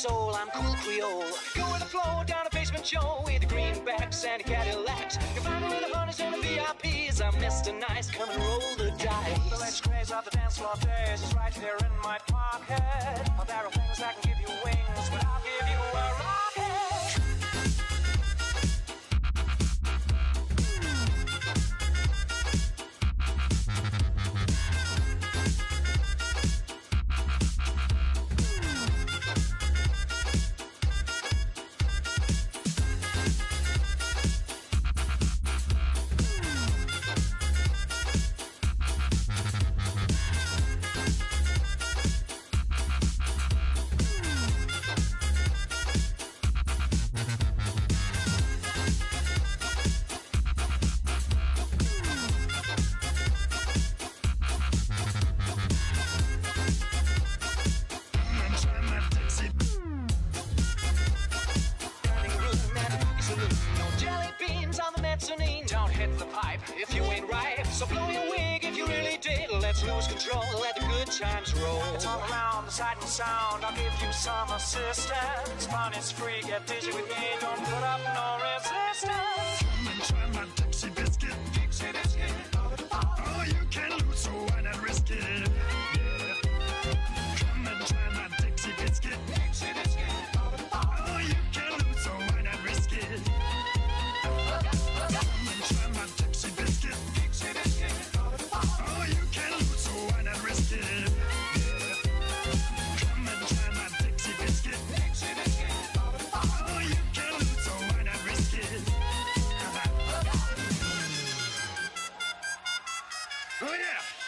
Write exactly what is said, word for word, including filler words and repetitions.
soul, I'm cool Creole. Go with the flow, down a basement show with the greenbacks and the Cadillacs. You're finding with the hunters and the V I Ps. I'm Mister Nice, come and roll the dice. The latest craze of the dance floor days is right here in my pocket. Oh, there are things I can give you wings, but I'll give you a rocket. Some assistance, fun is free, get dizzy with me, don't put up no resistance. Come and try my Dixie biscuit, Dixie biscuit, oh, oh. Oh, you can lose, so why not risk it? Yeah. Come and try my Dixie biscuit, Dixie biscuit, oh, oh. Oh, you can lose, so why not risk it? Come and try my Dixie biscuit, Dixie biscuit, oh, oh. Oh, you can lose, so why not risk it? Oh yeah!